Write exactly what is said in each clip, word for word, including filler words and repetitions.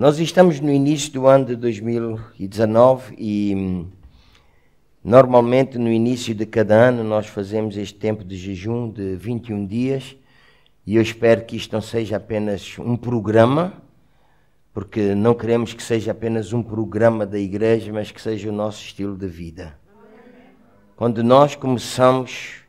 Nós estamos no início do ano de dois mil e dezenove e normalmente no início de cada ano nós fazemos este tempo de jejum de vinte e um dias e eu espero que isto não seja apenas um programa, porque não queremos que seja apenas um programa da igreja, mas que seja o nosso estilo de vida. Quando nós começamos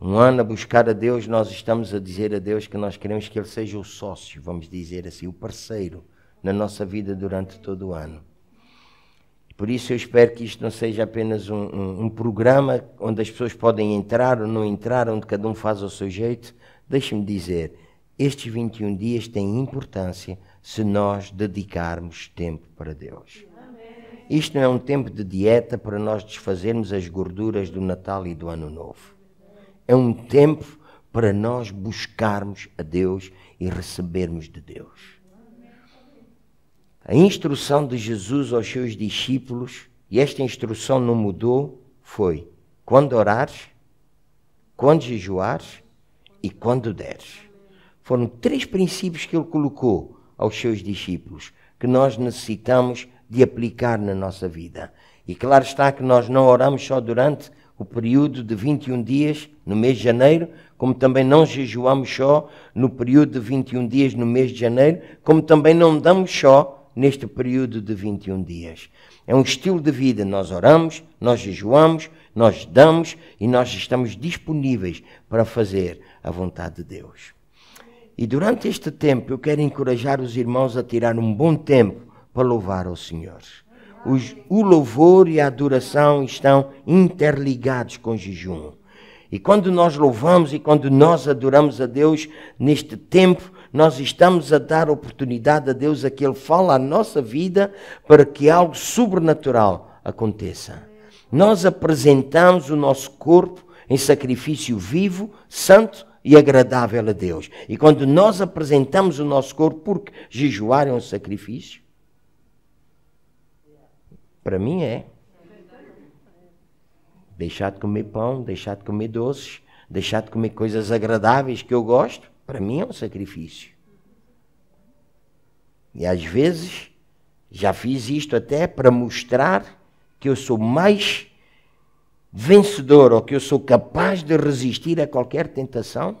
um ano a buscar a Deus, nós estamos a dizer a Deus que nós queremos que Ele seja o sócio, vamos dizer assim, o parceiro na nossa vida durante todo o ano. Por isso eu espero que isto não seja apenas um, um, um programa onde as pessoas podem entrar ou não entrar, onde cada um faz ao seu jeito. Deixe-me dizer, estes vinte e um dias têm importância se nós dedicarmos tempo para Deus. Amém. Isto não é um tempo de dieta para nós desfazermos as gorduras do Natal e do Ano Novo. É um tempo para nós buscarmos a Deus e recebermos de Deus. A instrução de Jesus aos seus discípulos, e esta instrução não mudou, foi quando orares, quando jejuares e quando deres. Foram três princípios que ele colocou aos seus discípulos, que nós necessitamos de aplicar na nossa vida. E claro está que nós não oramos só durante o período de vinte e um dias no mês de janeiro, como também não jejuamos só no período de vinte e um dias no mês de janeiro, como também não damos só neste período de vinte e um dias. É um estilo de vida. Nós oramos, nós jejuamos, nós damos e nós estamos disponíveis para fazer a vontade de Deus. E durante este tempo eu quero encorajar os irmãos a tirar um bom tempo para louvar ao Senhor. Os, o louvor e a adoração estão interligados com o jejum. E quando nós louvamos e quando nós adoramos a Deus neste tempo, nós estamos a dar oportunidade a Deus a que Ele fale à nossa vida para que algo sobrenatural aconteça. Nós apresentamos o nosso corpo em sacrifício vivo, santo e agradável a Deus. E quando nós apresentamos o nosso corpo, porque jejuar é um sacrifício? Para mim é. Deixar de comer pão, deixar de comer doces, deixar de comer coisas agradáveis que eu gosto, para mim é um sacrifício. E às vezes já fiz isto até para mostrar que eu sou mais vencedor ou que eu sou capaz de resistir a qualquer tentação.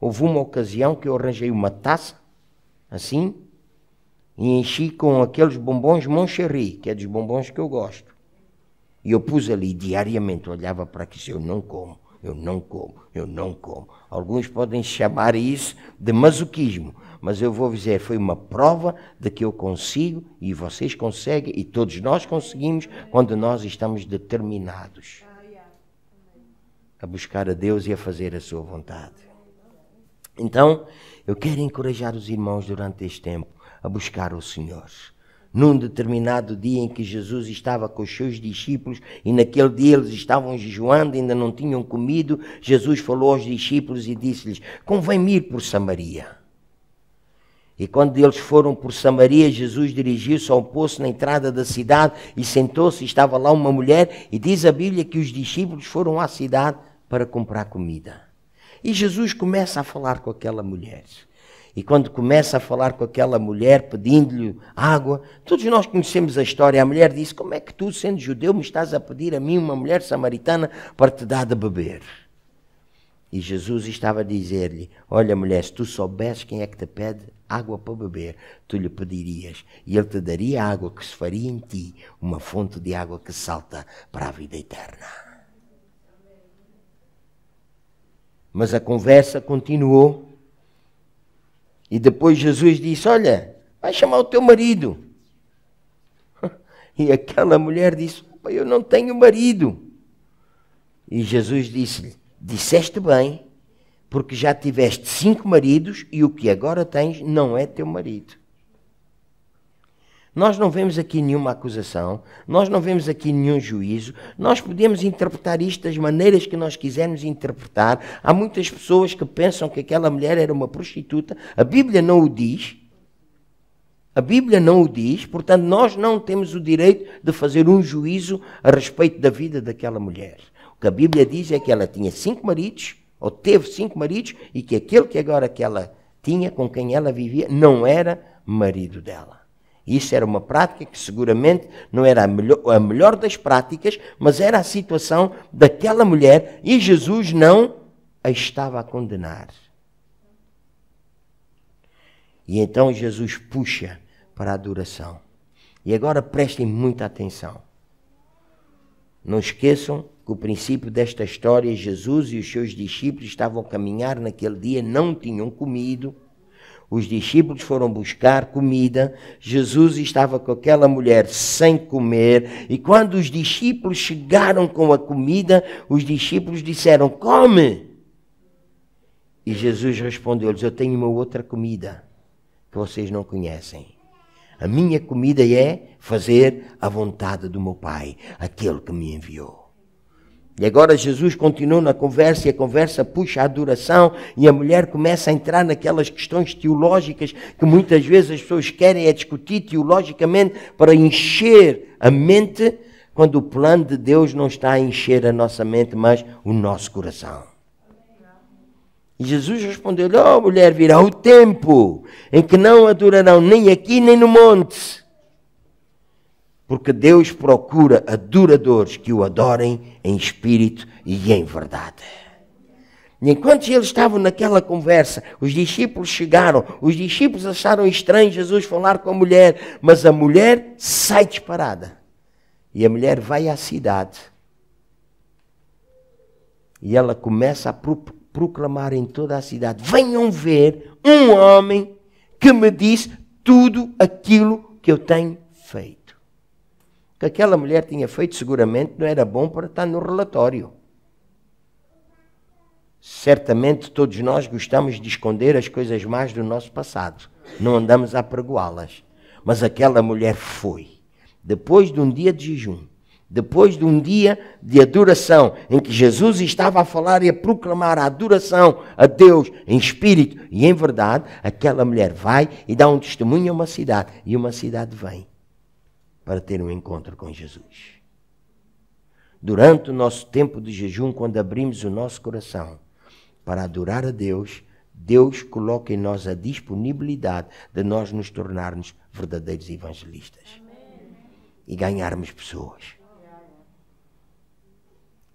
Houve uma ocasião que eu arranjei uma taça, assim, e enchi com aqueles bombons Moncherry, que é dos bombons que eu gosto. E eu pus ali diariamente, olhava para aqui, eu não como. Eu não como, eu não como. Alguns podem chamar isso de masoquismo, mas eu vou dizer, foi uma prova de que eu consigo e vocês conseguem e todos nós conseguimos quando nós estamos determinados a buscar a Deus e a fazer a sua vontade. Então, eu quero encorajar os irmãos durante este tempo a buscar o Senhor. Num determinado dia em que Jesus estava com os seus discípulos e naquele dia eles estavam jejuando, ainda não tinham comido, Jesus falou aos discípulos e disse-lhes, convém-me ir por Samaria. E quando eles foram por Samaria, Jesus dirigiu-se ao poço na entrada da cidade e sentou-se, estava lá uma mulher e diz a Bíblia que os discípulos foram à cidade para comprar comida. E Jesus começa a falar com aquela mulher. E quando começa a falar com aquela mulher, pedindo-lhe água, todos nós conhecemos a história. A mulher disse, como é que tu, sendo judeu, me estás a pedir a mim, uma mulher samaritana, para te dar de beber? E Jesus estava a dizer-lhe, olha mulher, se tu soubesses quem é que te pede água para beber, tu lhe pedirias, e ele te daria água que se faria em ti, uma fonte de água que salta para a vida eterna. Mas a conversa continuou. E depois Jesus disse, olha, vai chamar o teu marido. E aquela mulher disse, eu não tenho marido. E Jesus disse-lhe, disseste bem, porque já tiveste cinco maridos e o que agora tens não é teu marido. Nós não vemos aqui nenhuma acusação, nós não vemos aqui nenhum juízo, nós podemos interpretar isto das maneiras que nós quisermos interpretar. Há muitas pessoas que pensam que aquela mulher era uma prostituta, a Bíblia não o diz, a Bíblia não o diz, portanto nós não temos o direito de fazer um juízo a respeito da vida daquela mulher. O que a Bíblia diz é que ela tinha cinco maridos, ou teve cinco maridos, e que aquele que agora que ela tinha, com quem ela vivia, não era marido dela. Isso era uma prática que seguramente não era a melhor, a melhor das práticas, mas era a situação daquela mulher e Jesus não a estava a condenar. E então Jesus puxa para a adoração. E agora prestem muita atenção. Não esqueçam que o princípio desta história, Jesus e os seus discípulos estavam a caminhar naquele dia, não tinham comido. Os discípulos foram buscar comida, Jesus estava com aquela mulher sem comer, e quando os discípulos chegaram com a comida, os discípulos disseram, come! E Jesus respondeu-lhes, eu tenho uma outra comida que vocês não conhecem. A minha comida é fazer a vontade do meu Pai, aquele que me enviou. E agora Jesus continua na conversa e a conversa puxa a adoração e a mulher começa a entrar naquelas questões teológicas que muitas vezes as pessoas querem é discutir teologicamente para encher a mente, quando o plano de Deus não está a encher a nossa mente, mas o nosso coração. E Jesus respondeu-lhe, ó mulher, virá o tempo em que não adorarão nem aqui nem no monte. Porque Deus procura adoradores que o adorem em espírito e em verdade. E enquanto eles estavam naquela conversa, os discípulos chegaram, os discípulos acharam estranho Jesus falar com a mulher, mas a mulher sai disparada. E a mulher vai à cidade. E ela começa a pro- proclamar em toda a cidade, venham ver um homem que me disse tudo aquilo que eu tenho feito. Que aquela mulher tinha feito seguramente não era bom para estar no relatório. Certamente todos nós gostamos de esconder as coisas más do nosso passado. Não andamos a apregoá-las. Mas aquela mulher foi. Depois de um dia de jejum, depois de um dia de adoração, em que Jesus estava a falar e a proclamar a adoração a Deus em espírito e em verdade, aquela mulher vai e dá um testemunho a uma cidade. E uma cidade vem para ter um encontro com Jesus. Durante o nosso tempo de jejum, quando abrimos o nosso coração para adorar a Deus, Deus coloca em nós a disponibilidade de nós nos tornarmos verdadeiros evangelistas. Amém. E ganharmos pessoas.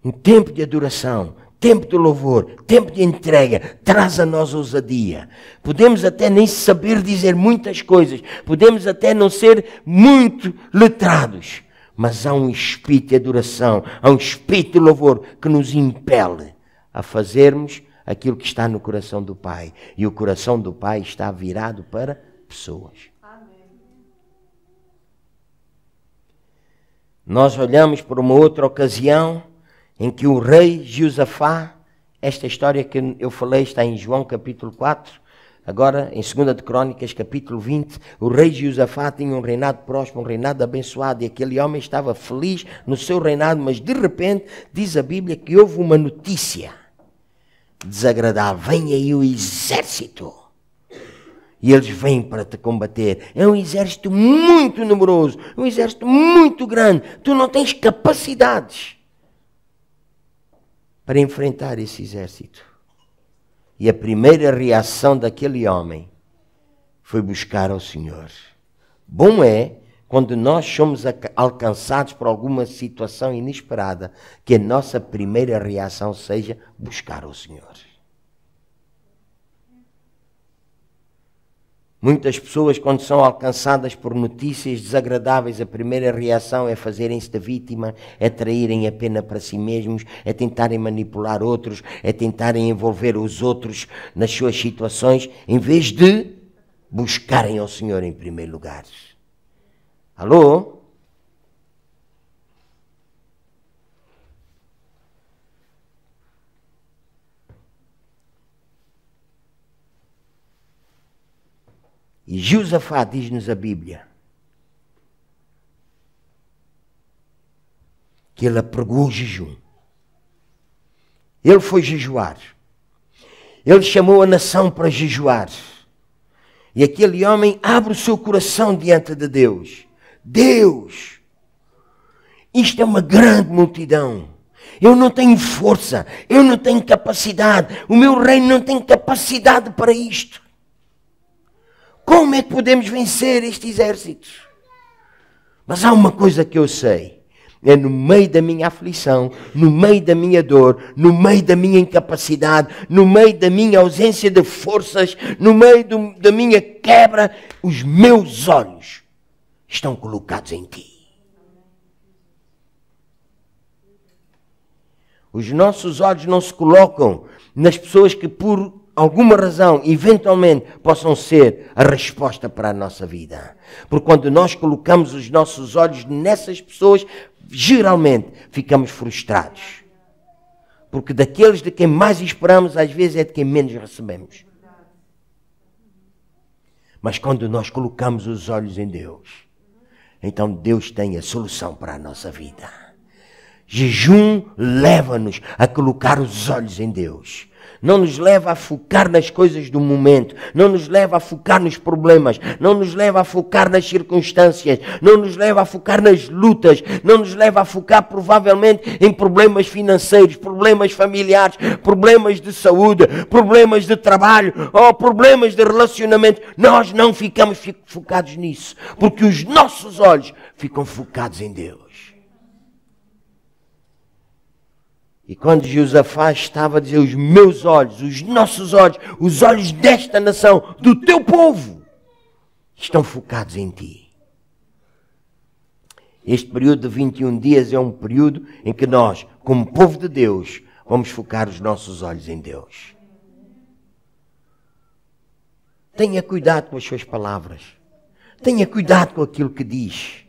Um tempo de adoração, tempo de louvor, tempo de entrega, traz a nós ousadia. Podemos até nem saber dizer muitas coisas, podemos até não ser muito letrados, mas há um espírito de adoração, há um espírito de louvor que nos impele a fazermos aquilo que está no coração do Pai. E o coração do Pai está virado para pessoas. Nós olhamos por uma outra ocasião em que o rei Josafá, esta história que eu falei está em João capítulo quatro, agora em segunda de Crônicas capítulo vinte, o rei Josafá tinha um reinado próspero, um reinado abençoado, e aquele homem estava feliz no seu reinado, mas de repente diz a Bíblia que houve uma notícia desagradável, vem aí o exército. E eles vêm para te combater. É um exército muito numeroso, um exército muito grande, tu não tens capacidades para enfrentar esse exército. E a primeira reação daquele homem foi buscar ao Senhor. Bom é quando nós somos alcançados por alguma situação inesperada, que a nossa primeira reação seja buscar ao Senhor. Muitas pessoas, quando são alcançadas por notícias desagradáveis, a primeira reação é fazerem-se da vítima, é traírem a pena para si mesmos, é tentarem manipular outros, é tentarem envolver os outros nas suas situações, em vez de buscarem ao Senhor em primeiro lugar. Alô? E Josafá diz-nos a Bíblia que ele apregou o jejum. Ele foi jejuar. Ele chamou a nação para jejuar. E aquele homem abre o seu coração diante de Deus. Deus, isto é uma grande multidão. Eu não tenho força. Eu não tenho capacidade. O meu reino não tem capacidade para isto. Como é que podemos vencer este exército? Mas há uma coisa que eu sei. É no meio da minha aflição, no meio da minha dor, no meio da minha incapacidade, no meio da minha ausência de forças, no meio do, da minha quebra, os meus olhos estão colocados em ti. Os nossos olhos não se colocam nas pessoas que por alguma razão, eventualmente, possam ser a resposta para a nossa vida. Porque quando nós colocamos os nossos olhos nessas pessoas, geralmente ficamos frustrados. Porque daqueles de quem mais esperamos, às vezes é de quem menos recebemos. Mas quando nós colocamos os olhos em Deus, então Deus tem a solução para a nossa vida. Jejum leva-nos a colocar os olhos em Deus. Não nos leva a focar nas coisas do momento. Não nos leva a focar nos problemas. Não nos leva a focar nas circunstâncias. Não nos leva a focar nas lutas. Não nos leva a focar provavelmente em problemas financeiros, problemas familiares, problemas de saúde, problemas de trabalho ou problemas de relacionamento. Nós não ficamos focados nisso. Porque os nossos olhos ficam focados em Deus. E quando Josafá estava a dizer, os meus olhos, os nossos olhos, os olhos desta nação, do teu povo, estão focados em ti. Este período de vinte e um dias é um período em que nós, como povo de Deus, vamos focar os nossos olhos em Deus. Tenha cuidado com as suas palavras. Tenha cuidado com aquilo que diz.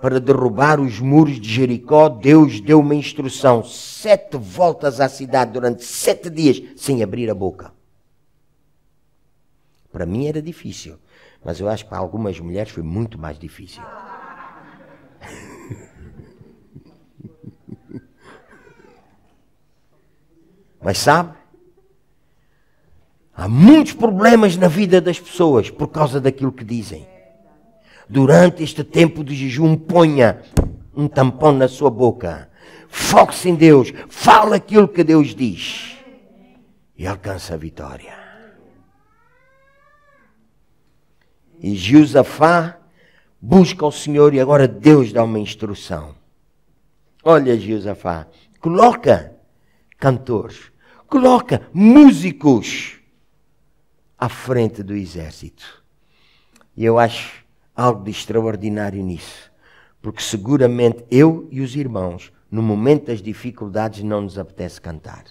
Para derrubar os muros de Jericó, Deus deu uma instrução. Sete voltas à cidade durante sete dias, sem abrir a boca. Para mim era difícil, mas eu acho que para algumas mulheres foi muito mais difícil. Mas sabe, há muitos problemas na vida das pessoas por causa daquilo que dizem. Durante este tempo de jejum, ponha um tampão na sua boca. Foque-se em Deus. Fala aquilo que Deus diz. E alcança a vitória. E Josafá busca o Senhor e agora Deus dá uma instrução. Olha, Josafá, coloca cantores, coloca músicos à frente do exército. E eu acho algo de extraordinário nisso, porque seguramente eu e os irmãos, no momento das dificuldades, não nos apetece cantar.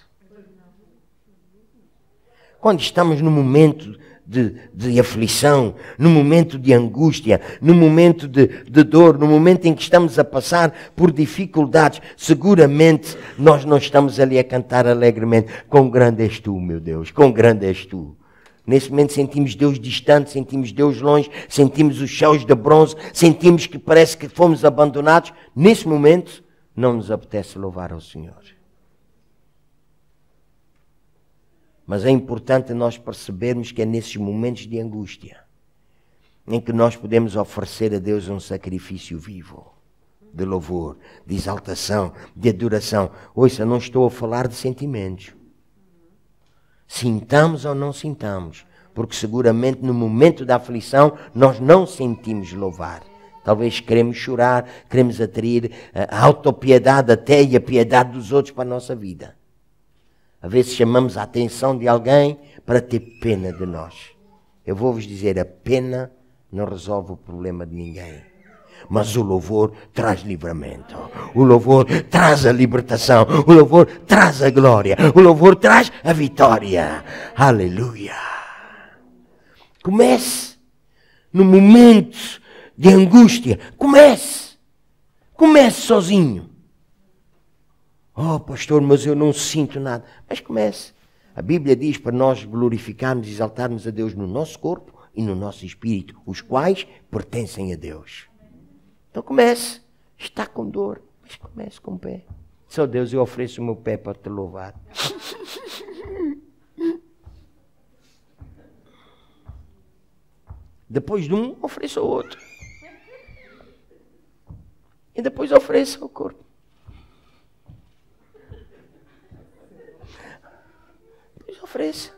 Quando estamos no momento de, de aflição, no momento de angústia, no momento de, de dor, no momento em que estamos a passar por dificuldades, seguramente nós não estamos ali a cantar alegremente, quão grande és tu, meu Deus, quão grande és tu. Nesse momento sentimos Deus distante, sentimos Deus longe, sentimos os céus de bronze, sentimos que parece que fomos abandonados. Nesse momento, não nos apetece louvar ao Senhor. Mas é importante nós percebermos que é nesses momentos de angústia em que nós podemos oferecer a Deus um sacrifício vivo de louvor, de exaltação, de adoração. Ouça, não estou a falar de sentimentos. Sintamos ou não sintamos, porque seguramente no momento da aflição nós não sentimos louvar. Talvez queremos chorar, queremos atrair a autopiedade até e a piedade dos outros para a nossa vida. Às vezes chamamos a atenção de alguém para ter pena de nós. Eu vou-vos dizer, a pena não resolve o problema de ninguém. Mas o louvor traz livramento, o louvor traz a libertação, o louvor traz a glória, o louvor traz a vitória. Aleluia! Comece no momento de angústia, comece, comece sozinho. Oh pastor, mas eu não sinto nada. Mas comece. A Bíblia diz para nós glorificarmos e exaltarmos a Deus no nosso corpo e no nosso espírito, os quais pertencem a Deus. Então comece, está com dor, mas comece com o pé. Só Deus, eu ofereço o meu pé para te louvar. Depois de um, ofereça o outro. E depois ofereça o corpo. Depois ofereça.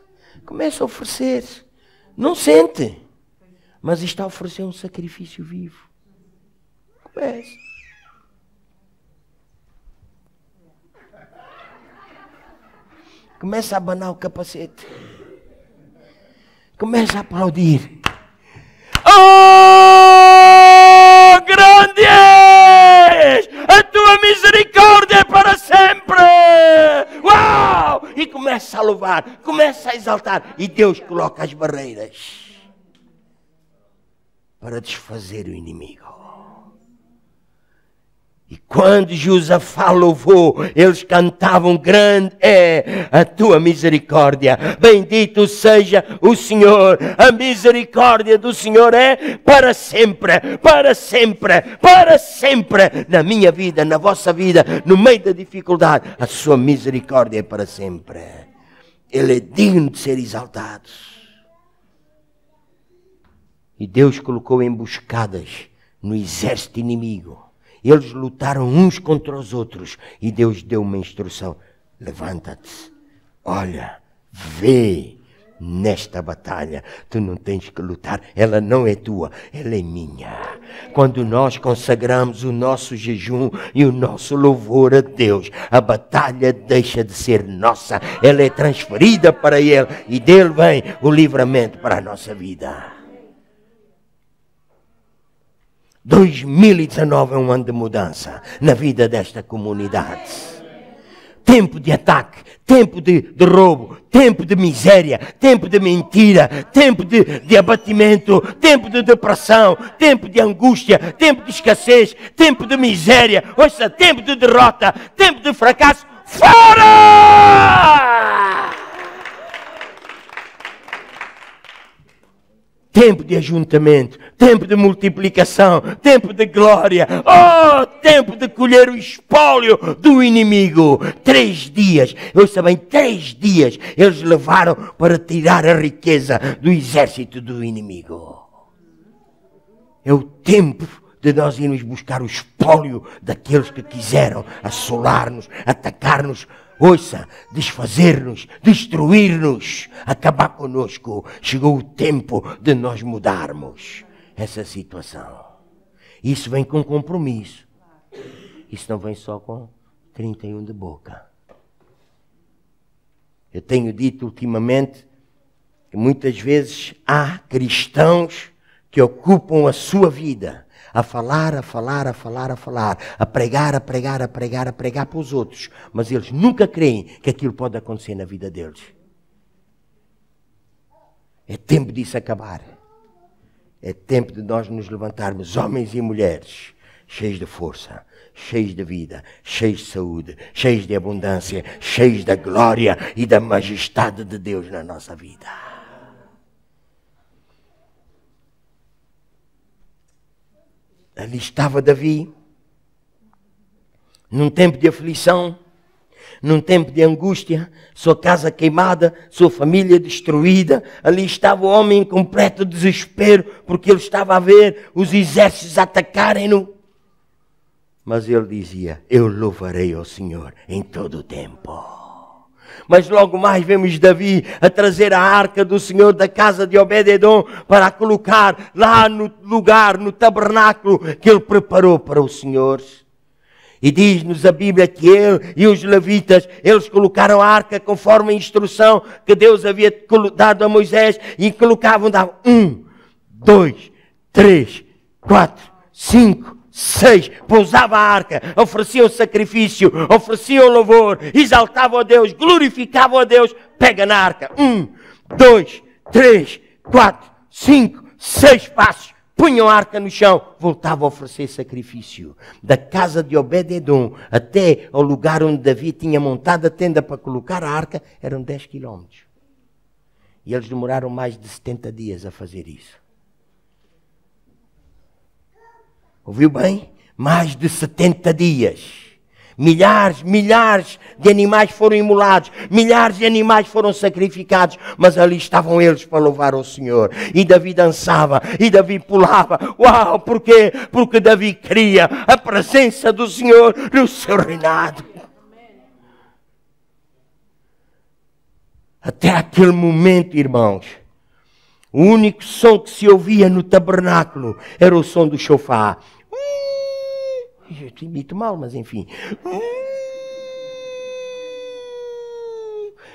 Comece a oferecer. Não sente. mas está a oferecer um sacrifício vivo. Como é isso? Começa a abanar o capacete. Começa a aplaudir. Oh, grande és! A tua misericórdia é para sempre! Uau! E começa a louvar, começa a exaltar. E Deus coloca as barreiras para desfazer o inimigo. E quando Josafá louvou, eles cantavam: grande é a tua misericórdia, bendito seja o Senhor, a misericórdia do Senhor é para sempre, para sempre, para sempre, na minha vida, na vossa vida, no meio da dificuldade, a sua misericórdia é para sempre. Ele é digno de ser exaltado. E Deus colocou emboscadas no exército inimigo. Eles lutaram uns contra os outros. E Deus deu uma instrução. Levanta-te. Olha, vê nesta batalha. Tu não tens que lutar. Ela não é tua. Ela é minha. Quando nós consagramos o nosso jejum e o nosso louvor a Deus, a batalha deixa de ser nossa. Ela é transferida para Ele. E dele vem o livramento para a nossa vida. dois mil e dezenove é um ano de mudança na vida desta comunidade. Tempo de ataque, tempo de, de roubo, tempo de miséria, tempo de mentira, tempo de, de abatimento, tempo de depressão, tempo de angústia, tempo de escassez, tempo de miséria, ouça, tempo de derrota, tempo de fracasso. Fora! Tempo de ajuntamento, tempo de multiplicação, tempo de glória. Oh, tempo de colher o espólio do inimigo. Três dias, eu sei bem, três dias eles levaram para tirar a riqueza do exército do inimigo. É o tempo de nós irmos buscar o espólio daqueles que quiseram assolar-nos, atacar-nos. Ouça, desfazer-nos, destruir-nos, acabar conosco. Chegou o tempo de nós mudarmos essa situação. Isso vem com compromisso. Isso não vem só com trinta e um de boca. Eu tenho dito ultimamente que muitas vezes há cristãos que ocupam a sua vida a falar, a falar, a falar, a falar, a pregar, a pregar, a pregar, a pregar para os outros. Mas eles nunca creem que aquilo pode acontecer na vida deles. É tempo disso acabar. É tempo de nós nos levantarmos, homens e mulheres, cheios de força, cheios de vida, cheios de saúde, cheios de abundância, cheios da glória e da majestade de Deus na nossa vida. Ali estava Davi, num tempo de aflição, num tempo de angústia, sua casa queimada, sua família destruída. Ali estava o homem em completo desespero, porque ele estava a ver os exércitos atacarem-no. Mas ele dizia: eu louvarei ao Senhor em todo o tempo. Mas logo mais vemos Davi a trazer a arca do Senhor da casa de Obed-edom para a colocar lá no lugar, no tabernáculo que ele preparou para o Senhor. E diz-nos a Bíblia que ele e os levitas, eles colocaram a arca conforme a instrução que Deus havia dado a Moisés e colocavam, davam um, dois, três, quatro, cinco, seis, pousava a arca, oferecia o sacrifício, oferecia o louvor, exaltava a Deus, glorificava a Deus. Pega na arca, um, dois, três, quatro, cinco, seis passos, punham a arca no chão, voltava a oferecer sacrifício. Da casa de Obed-edom até ao lugar onde Davi tinha montado a tenda para colocar a arca, eram dez quilómetros. E eles demoraram mais de setenta dias a fazer isso. Ouviu bem? Mais de setenta dias. Milhares, milhares de animais foram imolados, milhares de animais foram sacrificados, mas ali estavam eles para louvar o Senhor. E Davi dançava, e Davi pulava. Uau, por quê? Porque Davi cria a presença do Senhor no seu reinado. Até aquele momento, irmãos, O único som que se ouvia no tabernáculo era o som do chofá. Eu te imito mal, mas enfim.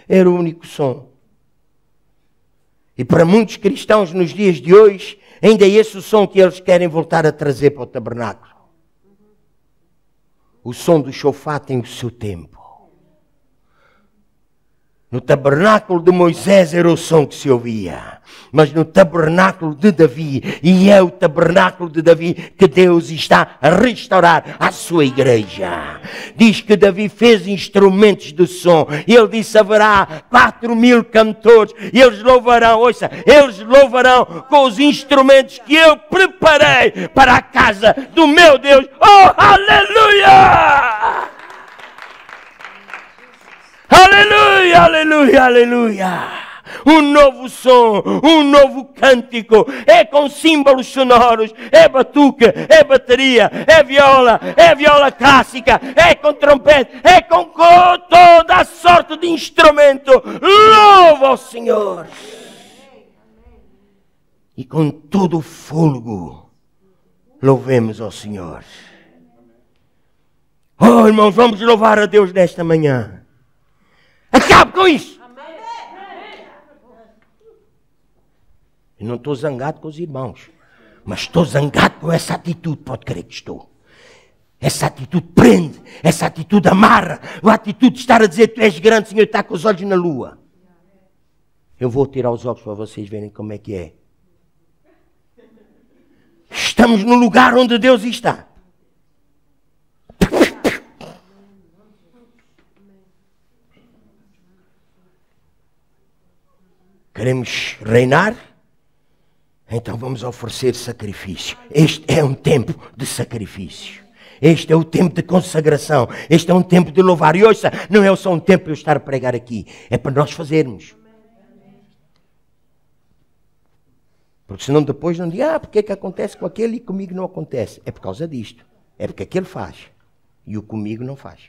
Era o único som. E para muitos cristãos nos dias de hoje, ainda é esse o som que eles querem voltar a trazer para o tabernáculo. O som do chofá tem o seu tempo. No tabernáculo de Moisés era o som que se ouvia, mas no tabernáculo de Davi, e é o tabernáculo de Davi que Deus está a restaurar a sua igreja. Diz que Davi fez instrumentos de som, e ele disse, haverá quatro mil cantores, e eles louvarão, ouça, eles louvarão com os instrumentos que eu preparei para a casa do meu Deus. Oh, aleluia! Aleluia, aleluia, aleluia. Um novo som, um novo cântico. É com símbolos sonoros, é batuque, é bateria, é viola, é viola clássica, é com trompete, é com toda a sorte de instrumento. Louva ao Senhor. E com todo o fôlego, louvemos ao Senhor. Oh, irmãos, vamos louvar a Deus nesta manhã. Acabe com isso! Eu não estou zangado com os irmãos, mas estou zangado com essa atitude, pode crer que estou. Essa atitude prende, essa atitude amarra, a atitude de estar a dizer, tu és grande, Senhor, está com os olhos na lua. Eu vou tirar os óculos para vocês verem como é que é. Estamos no lugar onde Deus está. Queremos reinar? Então vamos oferecer sacrifício. Este é um tempo de sacrifício. Este é o tempo de consagração. Este é um tempo de louvar. E ouça, não é só um tempo para eu estar a pregar aqui. É para nós fazermos. Porque senão depois não diga, ah, porque é que acontece com aquele e comigo não acontece? É por causa disto. É porque aquele faz e o comigo não faz.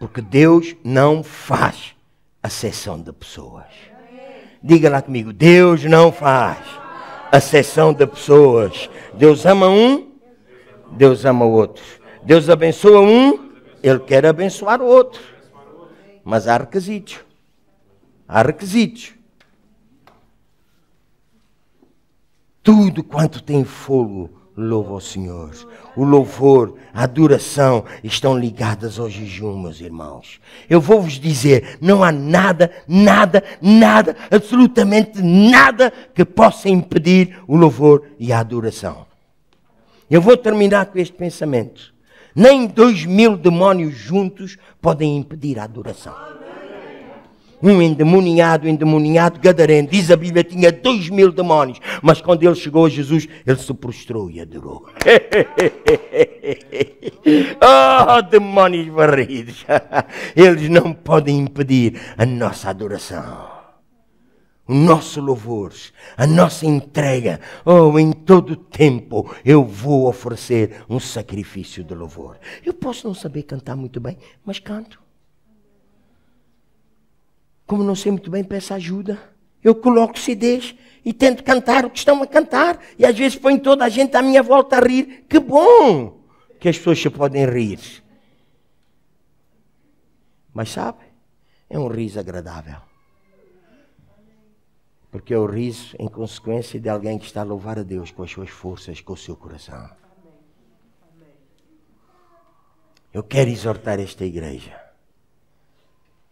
Porque Deus não faz acepção de pessoas. Diga lá comigo, Deus não faz acepção de pessoas. Deus ama um, Deus ama o outro. Deus abençoa um, Ele quer abençoar o outro. Mas há requisitos. Há requisitos. Tudo quanto tem fogo, louva ao Senhor. O louvor, a adoração estão ligadas ao jejum, meus irmãos. Eu vou-vos dizer, não há nada, nada, nada, absolutamente nada que possa impedir o louvor e a adoração. Eu vou terminar com este pensamento. Nem dois mil demónios juntos podem impedir a adoração. Um endemoniado, endemoniado, gadareno. Diz a Bíblia, tinha dois mil demónios. Mas quando ele chegou a Jesus, ele se prostrou e adorou. Oh, demónios varridos. Eles não podem impedir a nossa adoração. O nosso louvor, a nossa entrega. Oh, em todo tempo eu vou oferecer um sacrifício de louvor. Eu posso não saber cantar muito bem, mas canto. Como não sei muito bem, peço ajuda. Eu coloco C Ds e tento cantar o que estão a cantar. E às vezes põe toda a gente à minha volta a rir. Que bom que as pessoas se podem rir. Mas sabe, é um riso agradável. Porque é o riso em consequência de alguém que está a louvar a Deus com as suas forças, com o seu coração. Eu quero exortar esta igreja.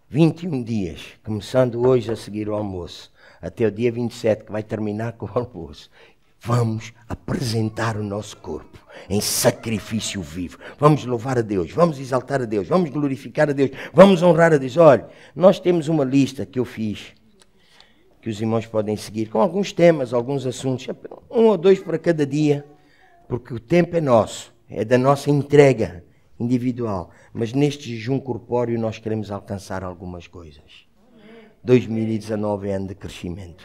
vinte e um dias, começando hoje a seguir o almoço, até o dia vinte e sete, que vai terminar com o almoço, vamos apresentar o nosso corpo em sacrifício vivo. Vamos louvar a Deus, vamos exaltar a Deus, vamos glorificar a Deus, vamos honrar a Deus. Olha, nós temos uma lista que eu fiz, que os irmãos podem seguir, com alguns temas, alguns assuntos, um ou dois para cada dia, porque o tempo é nosso, é da nossa entrega individual, mas neste jejum corpóreo nós queremos alcançar algumas coisas. dois mil e dezanove é ano de crescimento.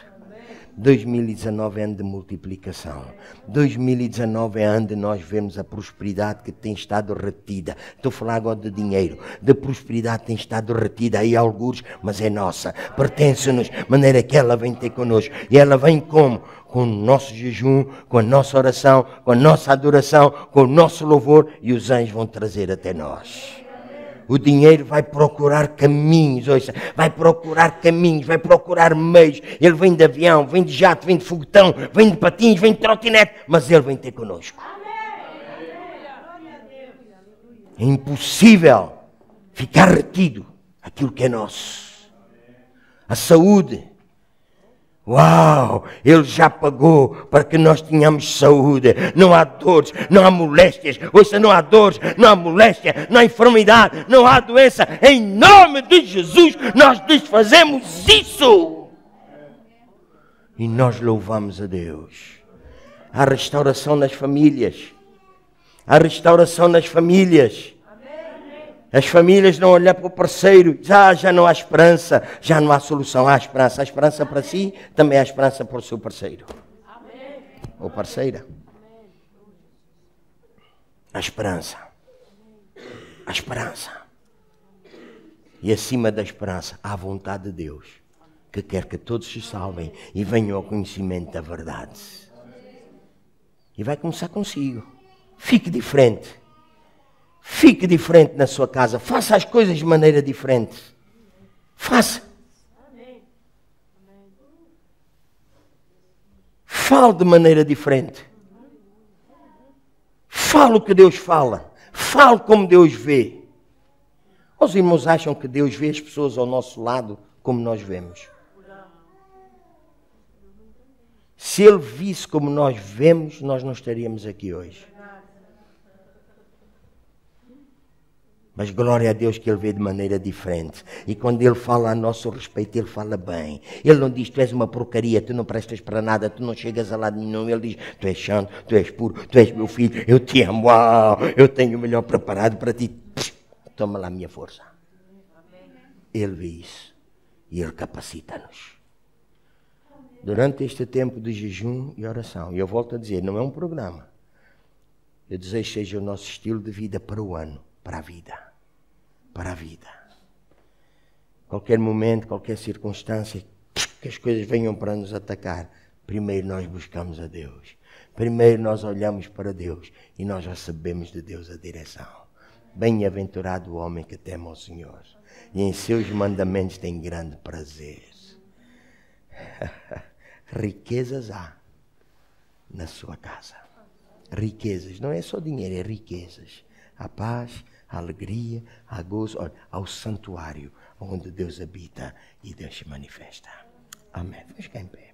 dois mil e dezanove é ano de multiplicação. dois mil e dezanove é ano de nós vermos a prosperidade que tem estado retida. Estou a falar agora de dinheiro. De prosperidade tem estado retida aí alguns, mas é nossa. Pertence-nos, de maneira que ela vem ter connosco. E ela vem como? Com o nosso jejum, com a nossa oração, com a nossa adoração, com o nosso louvor, e os anjos vão trazer até nós. O dinheiro vai procurar caminhos, ouça, vai procurar caminhos, vai procurar meios. Ele vem de avião, vem de jato, vem de foguetão, vem de patins, vem de trotinete, mas ele vem ter connosco. É impossível ficar retido aquilo que é nosso. A saúde. Uau! Ele já pagou para que nós tenhamos saúde. Não há dores, não há moléstias. Ouça, não há dores, não há moléstia, não há enfermidade, não há doença. Em nome de Jesus, nós desfazemos isso. E nós louvamos a Deus. Há restauração nas famílias. Há restauração nas famílias. As famílias não olham para o parceiro, ah, já não há esperança, já não há solução, há esperança. Há esperança para si, também há esperança para o seu parceiro. Amém. Ou parceira. Há esperança. Há esperança. E acima da esperança, há a vontade de Deus, que quer que todos se salvem e venham ao conhecimento da verdade. E vai começar consigo. Fique diferente. Fique diferente na sua casa. Faça as coisas de maneira diferente. Faça. Fale de maneira diferente. Fale o que Deus fala. Fale como Deus vê. Os irmãos acham que Deus vê as pessoas ao nosso lado como nós vemos. Se Ele visse como nós vemos, nós não estaríamos aqui hoje. Mas glória a Deus que Ele vê de maneira diferente. E quando Ele fala a nosso respeito, Ele fala bem. Ele não diz, tu és uma porcaria, tu não prestas para nada, tu não chegas a lado nenhum. Ele diz, tu és santo, tu és puro, tu és meu filho, eu te amo, uau, eu tenho o melhor preparado para ti. Psh, toma lá a minha força. Ele vê isso. E Ele capacita-nos. Durante este tempo de jejum e oração, e eu volto a dizer, não é um programa. Eu desejo que seja o nosso estilo de vida para o ano. Para a vida, para a vida. Qualquer momento, qualquer circunstância, que as coisas venham para nos atacar, primeiro nós buscamos a Deus. Primeiro nós olhamos para Deus e nós recebemos de Deus a direção. Bem-aventurado o homem que teme ao Senhor e em seus mandamentos tem grande prazer. Riquezas há na sua casa. Riquezas, não é só dinheiro, é riquezas. A paz, a alegria, a gozo, olha, ao santuário onde Deus habita e Deus se manifesta. Amém. Vamos ficar em pé.